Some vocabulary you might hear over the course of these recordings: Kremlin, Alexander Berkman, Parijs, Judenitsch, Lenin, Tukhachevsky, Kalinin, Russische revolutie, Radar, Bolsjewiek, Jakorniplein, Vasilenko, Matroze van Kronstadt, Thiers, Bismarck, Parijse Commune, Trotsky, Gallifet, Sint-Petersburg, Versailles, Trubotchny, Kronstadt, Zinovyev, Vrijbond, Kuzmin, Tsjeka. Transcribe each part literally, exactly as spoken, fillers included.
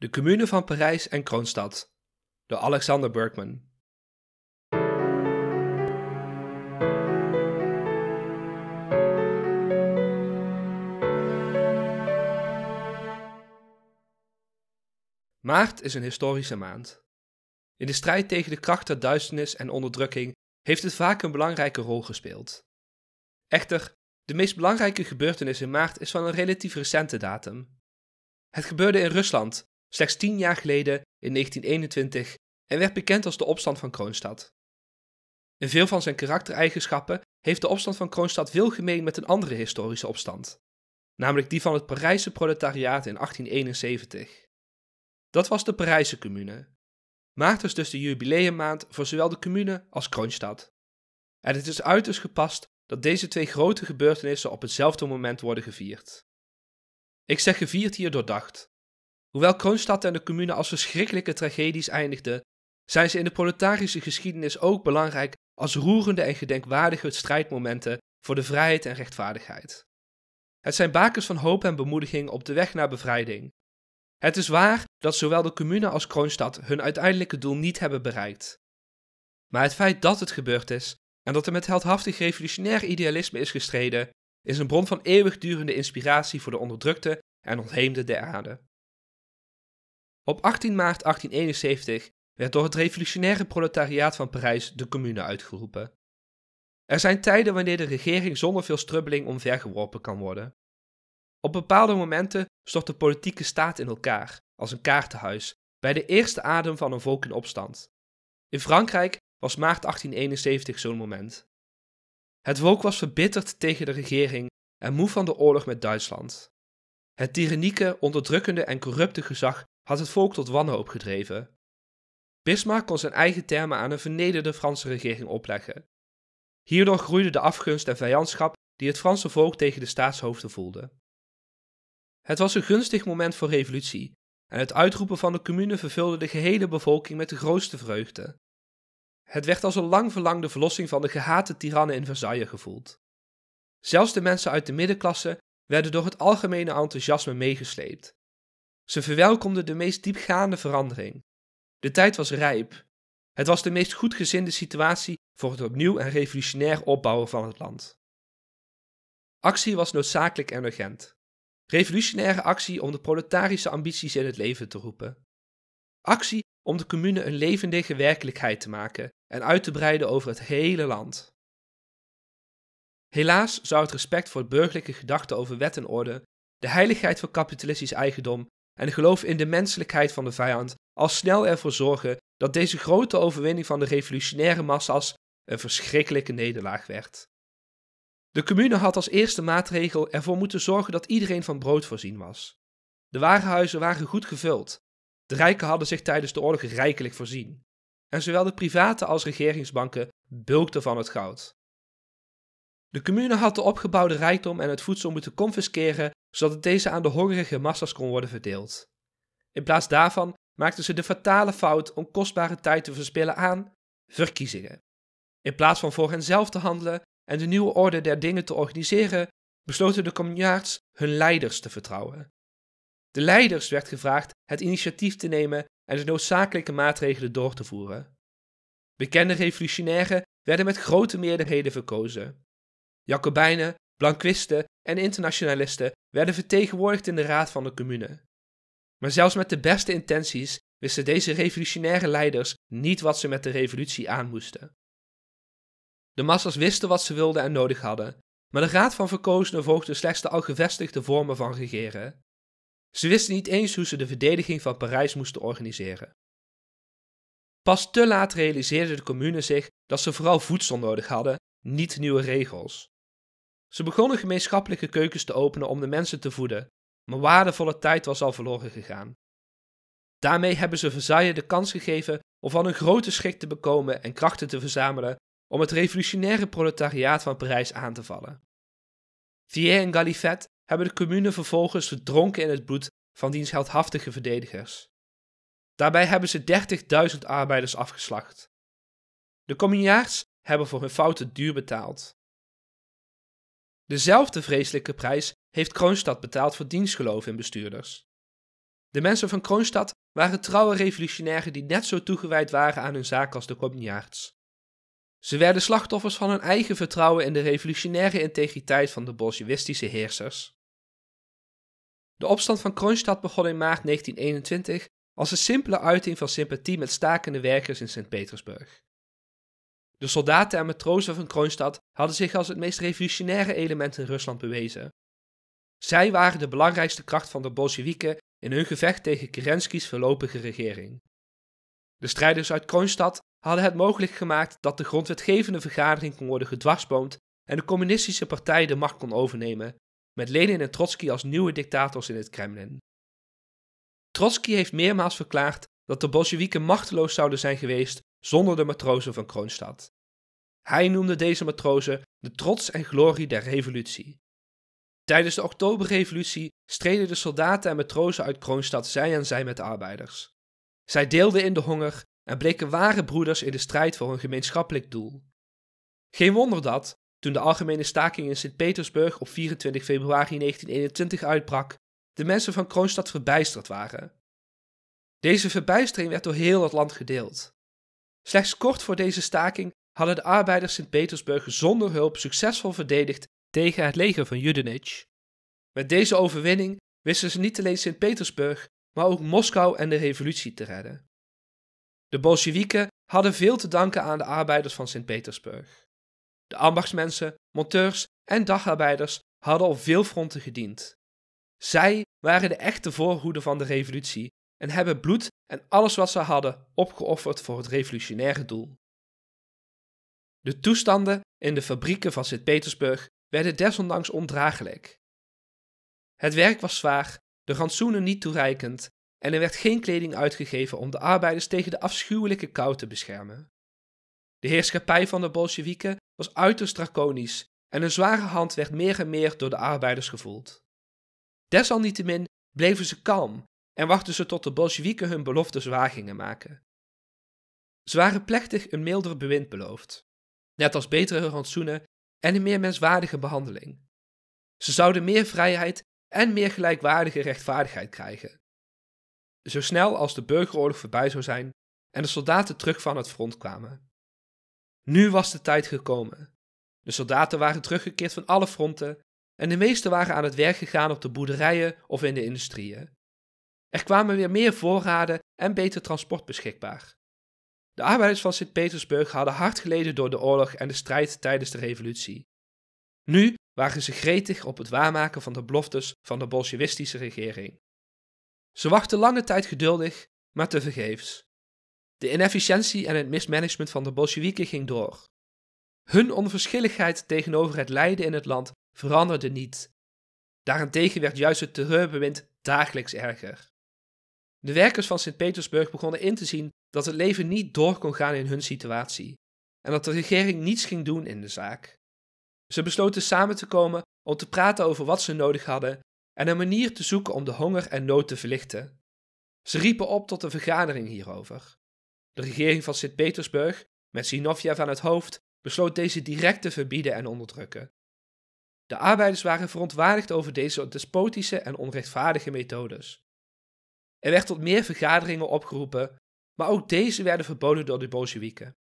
De Commune van Parijs en Kronstadt, door Alexander Berkman. Maart is een historische maand. In de strijd tegen de kracht der duisternis en onderdrukking heeft het vaak een belangrijke rol gespeeld. Echter, de meest belangrijke gebeurtenis in maart is van een relatief recente datum. Het gebeurde in Rusland, slechts tien jaar geleden, in negentien eenentwintig, en werd bekend als de Opstand van Kronstadt. In veel van zijn karaktereigenschappen heeft de Opstand van Kronstadt veel gemeen met een andere historische opstand, namelijk die van het Parijse proletariaat in achttien eenenzeventig. Dat was de Parijse Commune. Maart is dus de jubileummaand voor zowel de Commune als Kronstadt. En het is uiterst gepast dat deze twee grote gebeurtenissen op hetzelfde moment worden gevierd. Ik zeg gevierd hier doordacht. Hoewel Kronstadt en de Commune als verschrikkelijke tragedies eindigden, zijn ze in de proletarische geschiedenis ook belangrijk als roerende en gedenkwaardige strijdmomenten voor de vrijheid en rechtvaardigheid. Het zijn bakens van hoop en bemoediging op de weg naar bevrijding. Het is waar dat zowel de Commune als Kronstadt hun uiteindelijke doel niet hebben bereikt. Maar het feit dat het gebeurd is en dat er met heldhaftig revolutionair idealisme is gestreden, is een bron van eeuwigdurende inspiratie voor de onderdrukte en ontheemden der aarde. Op achttien maart achttien eenenzeventig werd door het revolutionaire proletariaat van Parijs de Commune uitgeroepen. Er zijn tijden wanneer de regering zonder veel strubbeling omvergeworpen kan worden. Op bepaalde momenten stort de politieke staat in elkaar, als een kaartenhuis, bij de eerste adem van een volk in opstand. In Frankrijk was maart achttien eenenzeventig zo'n moment. Het volk was verbitterd tegen de regering en moe van de oorlog met Duitsland. Het tyrannieke, onderdrukkende en corrupte gezag had het volk tot wanhoop gedreven. Bismarck kon zijn eigen termen aan een vernederde Franse regering opleggen. Hierdoor groeide de afgunst en vijandschap die het Franse volk tegen de staatshoofden voelde. Het was een gunstig moment voor revolutie en het uitroepen van de Commune vervulde de gehele bevolking met de grootste vreugde. Het werd als een lang verlangde verlossing van de gehate tirannen in Versailles gevoeld. Zelfs de mensen uit de middenklasse werden door het algemene enthousiasme meegesleept. Ze verwelkomden de meest diepgaande verandering. De tijd was rijp. Het was de meest goedgezinde situatie voor het opnieuw en revolutionair opbouwen van het land. Actie was noodzakelijk en urgent. Revolutionaire actie om de proletarische ambities in het leven te roepen. Actie om de Commune een levendige werkelijkheid te maken en uit te breiden over het hele land. Helaas zou het respect voor burgerlijke gedachten over wet en orde, de heiligheid van kapitalistisch eigendom en het geloof in de menselijkheid van de vijand al snel ervoor zorgen dat deze grote overwinning van de revolutionaire massa's een verschrikkelijke nederlaag werd. De Commune had als eerste maatregel ervoor moeten zorgen dat iedereen van brood voorzien was. De warenhuizen waren goed gevuld. De rijken hadden zich tijdens de oorlog rijkelijk voorzien. En zowel de private als regeringsbanken bulkten van het goud. De Commune had de opgebouwde rijkdom en het voedsel moeten confisceren, zodat het deze aan de hongerige massa's kon worden verdeeld. In plaats daarvan maakten ze de fatale fout om kostbare tijd te verspillen aan verkiezingen. In plaats van voor henzelf te handelen en de nieuwe orde der dingen te organiseren, besloten de communards hun leiders te vertrouwen. De leiders werd gevraagd het initiatief te nemen en de noodzakelijke maatregelen door te voeren. Bekende revolutionairen werden met grote meerderheden verkozen. Jacobijnen, blanquisten en internationalisten werden vertegenwoordigd in de Raad van de Commune. Maar zelfs met de beste intenties wisten deze revolutionaire leiders niet wat ze met de revolutie aan moesten. De massa's wisten wat ze wilden en nodig hadden, maar de Raad van Verkozenen volgde slechts de al gevestigde vormen van regeren. Ze wisten niet eens hoe ze de verdediging van Parijs moesten organiseren. Pas te laat realiseerde de Commune zich dat ze vooral voedsel nodig hadden, niet nieuwe regels. Ze begonnen gemeenschappelijke keukens te openen om de mensen te voeden, maar waardevolle tijd was al verloren gegaan. Daarmee hebben ze Versailles de kans gegeven om van hun grote schrik te bekomen en krachten te verzamelen om het revolutionaire proletariaat van Parijs aan te vallen. Thiers en Gallifet hebben de Commune vervolgens verdronken in het bloed van diens heldhaftige verdedigers. Daarbij hebben ze dertigduizend arbeiders afgeslacht. De communards hebben voor hun fouten duur betaald. Dezelfde vreselijke prijs heeft Kronstadt betaald voor diens geloof in bestuurders. De mensen van Kronstadt waren trouwe revolutionairen die net zo toegewijd waren aan hun zaak als de Komniarts. Ze werden slachtoffers van hun eigen vertrouwen in de revolutionaire integriteit van de bolsjewistische heersers. De opstand van Kronstadt begon in maart negentien eenentwintig als een simpele uiting van sympathie met stakende werkers in Sint-Petersburg. De soldaten en matrozen van Kronstadt hadden zich als het meest revolutionaire element in Rusland bewezen. Zij waren de belangrijkste kracht van de Bolsjewieken in hun gevecht tegen Kerensky's voorlopige regering. De strijders uit Kronstadt hadden het mogelijk gemaakt dat de grondwetgevende vergadering kon worden gedwarsboomd en de communistische partij de macht kon overnemen, met Lenin en Trotsky als nieuwe dictators in het Kremlin. Trotsky heeft meermaals verklaard dat de Bolsjewieken machteloos zouden zijn geweest zonder de matrozen van Kronstadt. Hij noemde deze matrozen de trots en glorie der revolutie. Tijdens de Oktoberrevolutie streden de soldaten en matrozen uit Kronstadt zij aan zij met de arbeiders. Zij deelden in de honger en bleken ware broeders in de strijd voor een gemeenschappelijk doel. Geen wonder dat, toen de algemene staking in Sint-Petersburg op vierentwintig februari negentien eenentwintig uitbrak, de mensen van Kronstadt verbijsterd waren. Deze verbijstering werd door heel het land gedeeld. Slechts kort voor deze staking hadden de arbeiders Sint-Petersburg zonder hulp succesvol verdedigd tegen het leger van Judenitsch. Met deze overwinning wisten ze niet alleen Sint-Petersburg, maar ook Moskou en de revolutie te redden. De Bolsjewieken hadden veel te danken aan de arbeiders van Sint-Petersburg. De ambachtsmensen, monteurs en dagarbeiders hadden op veel fronten gediend. Zij waren de echte voorhoede van de revolutie en hebben bloed en alles wat ze hadden opgeofferd voor het revolutionaire doel. De toestanden in de fabrieken van Sint-Petersburg werden desondanks ondraaglijk. Het werk was zwaar, de rantsoenen niet toereikend en er werd geen kleding uitgegeven om de arbeiders tegen de afschuwelijke kou te beschermen. De heerschappij van de Bolsjewieken was uiterst draconisch en een zware hand werd meer en meer door de arbeiders gevoeld. Desalniettemin bleven ze kalm en wachten ze tot de Bolsjewieken hun beloftes waar gingen maken. Ze waren plechtig een milder bewind beloofd, net als betere rantsoenen en een meer menswaardige behandeling. Ze zouden meer vrijheid en meer gelijkwaardige rechtvaardigheid krijgen. Zo snel als de burgeroorlog voorbij zou zijn en de soldaten terug van het front kwamen. Nu was de tijd gekomen. De soldaten waren teruggekeerd van alle fronten en de meesten waren aan het werk gegaan op de boerderijen of in de industrieën. Er kwamen weer meer voorraden en beter transport beschikbaar. De arbeiders van Sint-Petersburg hadden hard geleden door de oorlog en de strijd tijdens de revolutie. Nu waren ze gretig op het waarmaken van de beloftes van de bolsjewistische regering. Ze wachten lange tijd geduldig, maar tevergeefs. De inefficiëntie en het mismanagement van de Bolsjewieken ging door. Hun onverschilligheid tegenover het lijden in het land veranderde niet. Daarentegen werd juist het terreurbewind dagelijks erger. De werkers van Sint-Petersburg begonnen in te zien dat het leven niet door kon gaan in hun situatie en dat de regering niets ging doen in de zaak. Ze besloten samen te komen om te praten over wat ze nodig hadden en een manier te zoeken om de honger en nood te verlichten. Ze riepen op tot een vergadering hierover. De regering van Sint-Petersburg, met Zinovyev aan het hoofd, besloot deze direct te verbieden en onderdrukken. De arbeiders waren verontwaardigd over deze despotische en onrechtvaardige methodes. Er werd tot meer vergaderingen opgeroepen, maar ook deze werden verboden door de Bolsjewieken.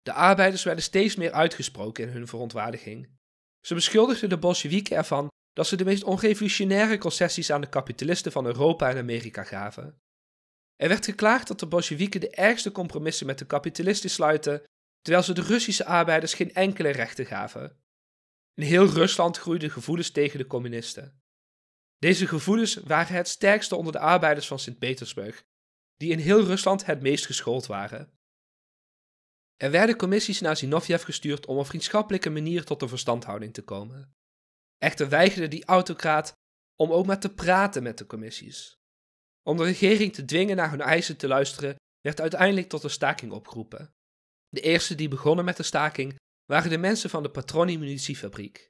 De arbeiders werden steeds meer uitgesproken in hun verontwaardiging. Ze beschuldigden de Bolsjewieken ervan dat ze de meest onrevolutionaire concessies aan de kapitalisten van Europa en Amerika gaven. Er werd geklaagd dat de Bolsjewieken de ergste compromissen met de kapitalisten sluiten, terwijl ze de Russische arbeiders geen enkele rechten gaven. In heel Rusland groeiden gevoelens tegen de communisten. Deze gevoelens waren het sterkste onder de arbeiders van Sint-Petersburg, die in heel Rusland het meest geschoold waren. Er werden commissies naar Zinovyev gestuurd om op vriendschappelijke manier tot een verstandhouding te komen. Echter weigerde die autocraat om ook maar te praten met de commissies. Om de regering te dwingen naar hun eisen te luisteren, werd uiteindelijk tot een staking opgeroepen. De eerste die begonnen met de staking waren de mensen van de Patroni-munitiefabriek.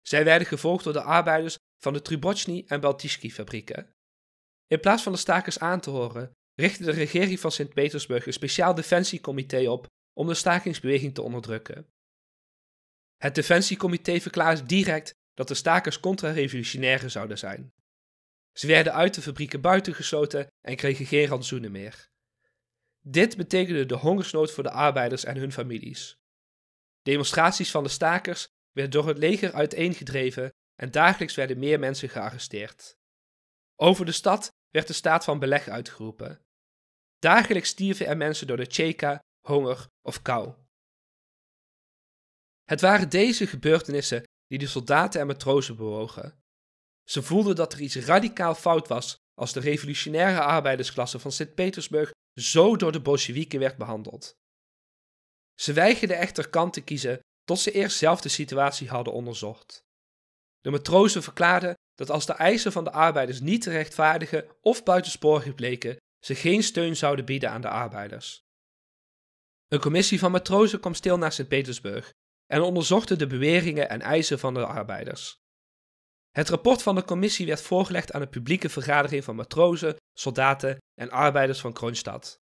Zij werden gevolgd door de arbeiders van de Trubotchny- en Baltischki-fabrieken. In plaats van de stakers aan te horen, richtte de regering van Sint-Petersburg een speciaal defensiecomité op om de stakingsbeweging te onderdrukken. Het defensiecomité verklaarde direct dat de stakers contra-revolutionairen zouden zijn. Ze werden uit de fabrieken buitengesloten en kregen geen rantsoenen meer. Dit betekende de hongersnood voor de arbeiders en hun families. Demonstraties van de stakers werden door het leger uiteengedreven en dagelijks werden meer mensen gearresteerd. Over de stad werd de staat van beleg uitgeroepen. Dagelijks stierven er mensen door de Tsjeka, honger of kou. Het waren deze gebeurtenissen die de soldaten en matrozen bewogen. Ze voelden dat er iets radicaal fout was als de revolutionaire arbeidersklasse van Sint-Petersburg zo door de Bolsjewieken werd behandeld. Ze weigerden echter kant te kiezen tot ze eerst zelf de situatie hadden onderzocht. De matrozen verklaarden dat als de eisen van de arbeiders niet te rechtvaardigen of buitensporig bleken, ze geen steun zouden bieden aan de arbeiders. Een commissie van matrozen kwam stil naar Sint-Petersburg en onderzochten de beweringen en eisen van de arbeiders. Het rapport van de commissie werd voorgelegd aan de publieke vergadering van matrozen, soldaten en arbeiders van Kronstadt.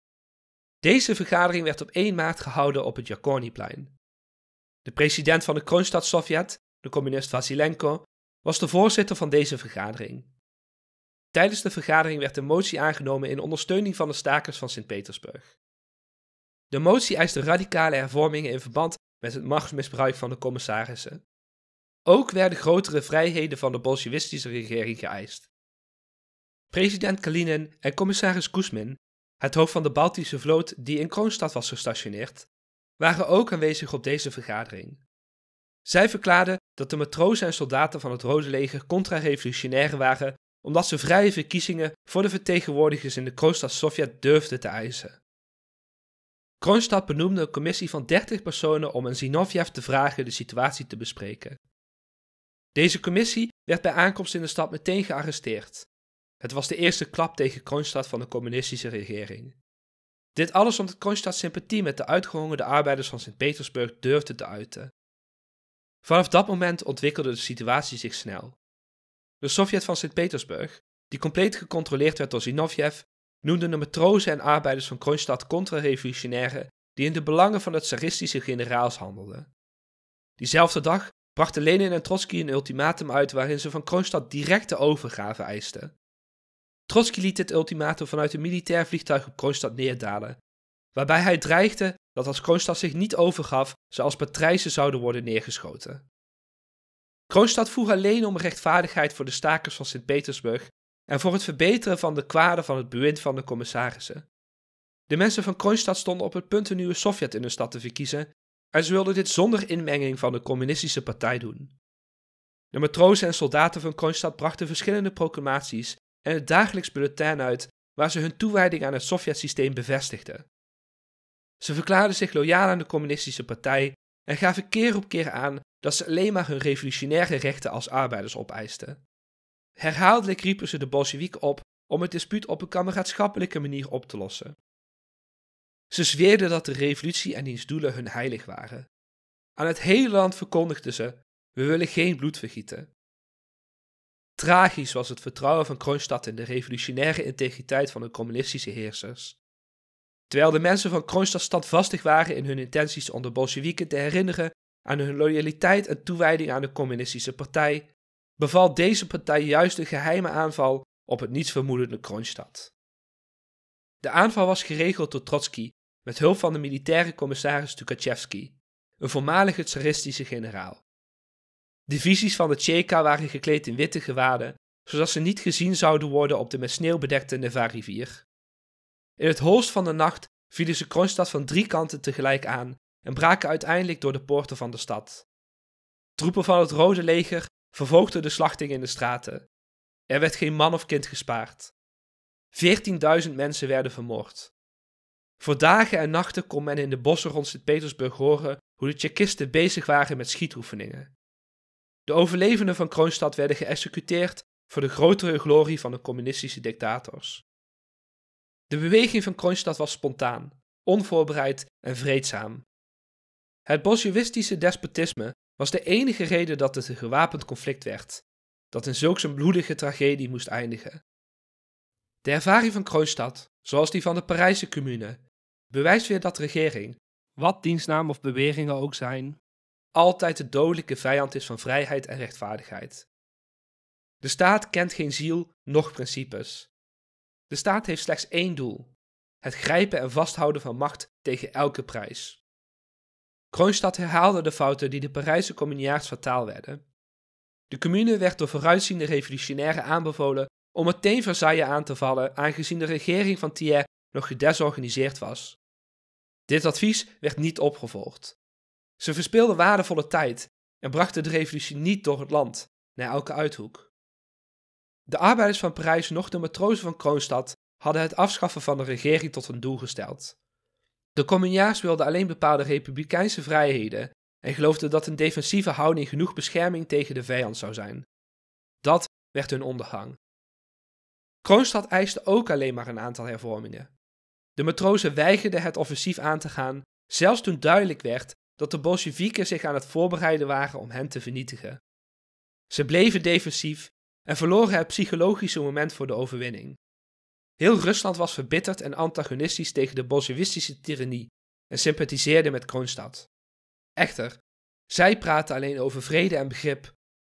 Deze vergadering werd op eerste maart gehouden op het Jakorniplein. De president van de Kronstadt-Sovjet, de communist Vasilenko, was de voorzitter van deze vergadering. Tijdens de vergadering werd een motie aangenomen in ondersteuning van de stakers van Sint-Petersburg. De motie eiste radicale hervormingen in verband met het machtsmisbruik van de commissarissen. Ook werden grotere vrijheden van de bolsjewistische regering geëist. President Kalinin en commissaris Kuzmin, het hoofd van de Baltische vloot die in Kronstadt was gestationeerd, waren ook aanwezig op deze vergadering. Zij verklaarden dat de matrozen en soldaten van het Rode Leger contra-revolutionair waren omdat ze vrije verkiezingen voor de vertegenwoordigers in de Kronstadt-Sovjet durfden te eisen. Kronstadt benoemde een commissie van dertig personen om aan Zinovyev te vragen de situatie te bespreken. Deze commissie werd bij aankomst in de stad meteen gearresteerd. Het was de eerste klap tegen Kronstadt van de communistische regering. Dit alles omdat Kronstadt sympathie met de uitgehongerde arbeiders van Sint-Petersburg durfde te uiten. Vanaf dat moment ontwikkelde de situatie zich snel. De Sovjet van Sint-Petersburg, die compleet gecontroleerd werd door Zinovyev, noemde de matrozen en arbeiders van Kronstadt contra-revolutionairen die in de belangen van de tsaristische generaals handelden. Diezelfde dag brachten Lenin en Trotsky een ultimatum uit waarin ze van Kronstadt directe overgave eisten. Trotsky liet dit ultimatum vanuit een militair vliegtuig op Kronstadt neerdalen, waarbij hij dreigde dat als Kronstadt zich niet overgaf, ze als patrijzen zouden worden neergeschoten. Kronstadt vroeg alleen om rechtvaardigheid voor de stakers van Sint-Petersburg en voor het verbeteren van de kwaden van het bewind van de commissarissen. De mensen van Kronstadt stonden op het punt een nieuwe Sovjet in hun stad te verkiezen en ze wilden dit zonder inmenging van de communistische partij doen. De matrozen en soldaten van Kronstadt brachten verschillende proclamaties en het dagelijks bulletin uit waar ze hun toewijding aan het Sovjetsysteem bevestigden. Ze verklaarden zich loyaal aan de communistische partij en gaven keer op keer aan dat ze alleen maar hun revolutionaire rechten als arbeiders opeisten. Herhaaldelijk riepen ze de Bolsjewieken op om het dispuut op een kameraadschappelijke manier op te lossen. Ze zweerden dat de revolutie en diens doelen hun heilig waren. Aan het hele land verkondigden ze: we willen geen bloed vergieten. Tragisch was het vertrouwen van Kronstadt in de revolutionaire integriteit van de communistische heersers. Terwijl de mensen van Kronstadt standvastig waren in hun intenties om de Bolsjewieken te herinneren aan hun loyaliteit en toewijding aan de communistische partij, beval deze partij juist een geheime aanval op het nietsvermoedende Kronstadt. De aanval was geregeld door Trotsky met hulp van de militaire commissaris Tukhachevsky, een voormalige tsaristische generaal. Divisies van de Tsjeka waren gekleed in witte gewaden, zodat ze niet gezien zouden worden op de met sneeuw bedekte Neva-rivier. In het holst van de nacht vielen ze Kronstadt van drie kanten tegelijk aan en braken uiteindelijk door de poorten van de stad. Troepen van het Rode Leger vervolgden de slachting in de straten. Er werd geen man of kind gespaard. veertienduizend mensen werden vermoord. Voor dagen en nachten kon men in de bossen rond Sint-Petersburg horen hoe de Tsjekisten bezig waren met schietoefeningen. De overlevenden van Kronstadt werden geëxecuteerd voor de grotere glorie van de communistische dictators. De beweging van Kronstadt was spontaan, onvoorbereid en vreedzaam. Het bolsjewistische despotisme was de enige reden dat het een gewapend conflict werd, dat in zulks een bloedige tragedie moest eindigen. De ervaring van Kronstadt, zoals die van de Parijse Commune, bewijst weer dat de regering, wat dienstnaam of beweringen ook zijn, altijd de dodelijke vijand is van vrijheid en rechtvaardigheid. De staat kent geen ziel, noch principes. De staat heeft slechts één doel: het grijpen en vasthouden van macht tegen elke prijs. Kronstadt herhaalde de fouten die de Parijse communiaars fataal werden. De commune werd door vooruitziende revolutionairen aanbevolen om meteen Versailles aan te vallen, aangezien de regering van Thiers nog gedesorganiseerd was. Dit advies werd niet opgevolgd. Ze verspeelden waardevolle tijd en brachten de revolutie niet door het land, naar elke uithoek. De arbeiders van Parijs, noch de matrozen van Kronstadt, hadden het afschaffen van de regering tot hun doel gesteld. De communards wilden alleen bepaalde republikeinse vrijheden en geloofden dat een defensieve houding genoeg bescherming tegen de vijand zou zijn. Dat werd hun ondergang. Kronstadt eiste ook alleen maar een aantal hervormingen. De matrozen weigerden het offensief aan te gaan, zelfs toen duidelijk werd dat de Bolsjewieken zich aan het voorbereiden waren om hen te vernietigen. Ze bleven defensief en verloren het psychologische moment voor de overwinning. Heel Rusland was verbitterd en antagonistisch tegen de bolsjewistische tirannie en sympathiseerde met Kronstadt. Echter, zij praten alleen over vrede en begrip,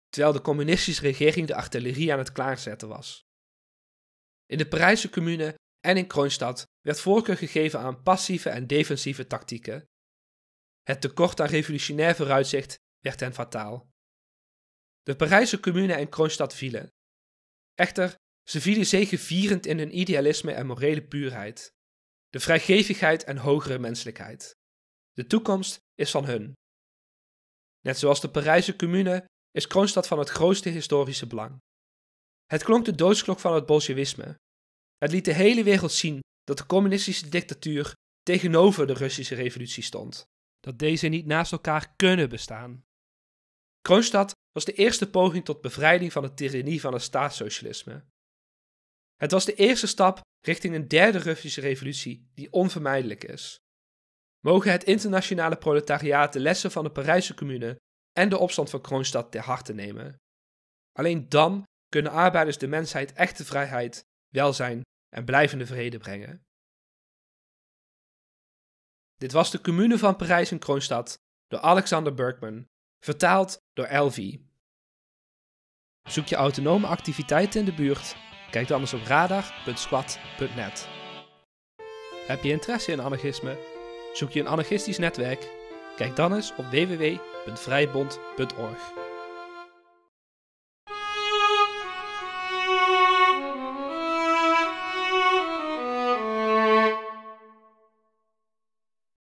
terwijl de communistische regering de artillerie aan het klaarzetten was. In de Parijse Commune en in Kronstadt werd voorkeur gegeven aan passieve en defensieve tactieken. Het tekort aan revolutionair vooruitzicht werd hen fataal. De Parijse Commune en Kronstadt vielen. Echter, ze vielen zegevierend in hun idealisme en morele puurheid, de vrijgevigheid en hogere menselijkheid. De toekomst is van hun. Net zoals de Parijse Commune is Kronstadt van het grootste historische belang. Het klonk de doodsklok van het bolsjewisme. Het liet de hele wereld zien dat de communistische dictatuur tegenover de Russische revolutie stond, dat deze niet naast elkaar kunnen bestaan. Kronstadt was de eerste poging tot bevrijding van de tirannie van het staatssocialisme. Het was de eerste stap richting een derde Russische revolutie die onvermijdelijk is. Mogen het internationale proletariaat de lessen van de Parijse Commune en de opstand van Kronstadt ter harte nemen. Alleen dan kunnen arbeiders de mensheid echte vrijheid, welzijn en blijvende vrede brengen. Dit was de Commune van Parijs en Kronstadt door Alexander Berkman, vertaald door L V. Zoek je autonome activiteiten in de buurt? Kijk dan eens op radar punt squad punt net. Heb je interesse in anarchisme? Zoek je een anarchistisch netwerk? Kijk dan eens op w w w punt vrijbond punt org.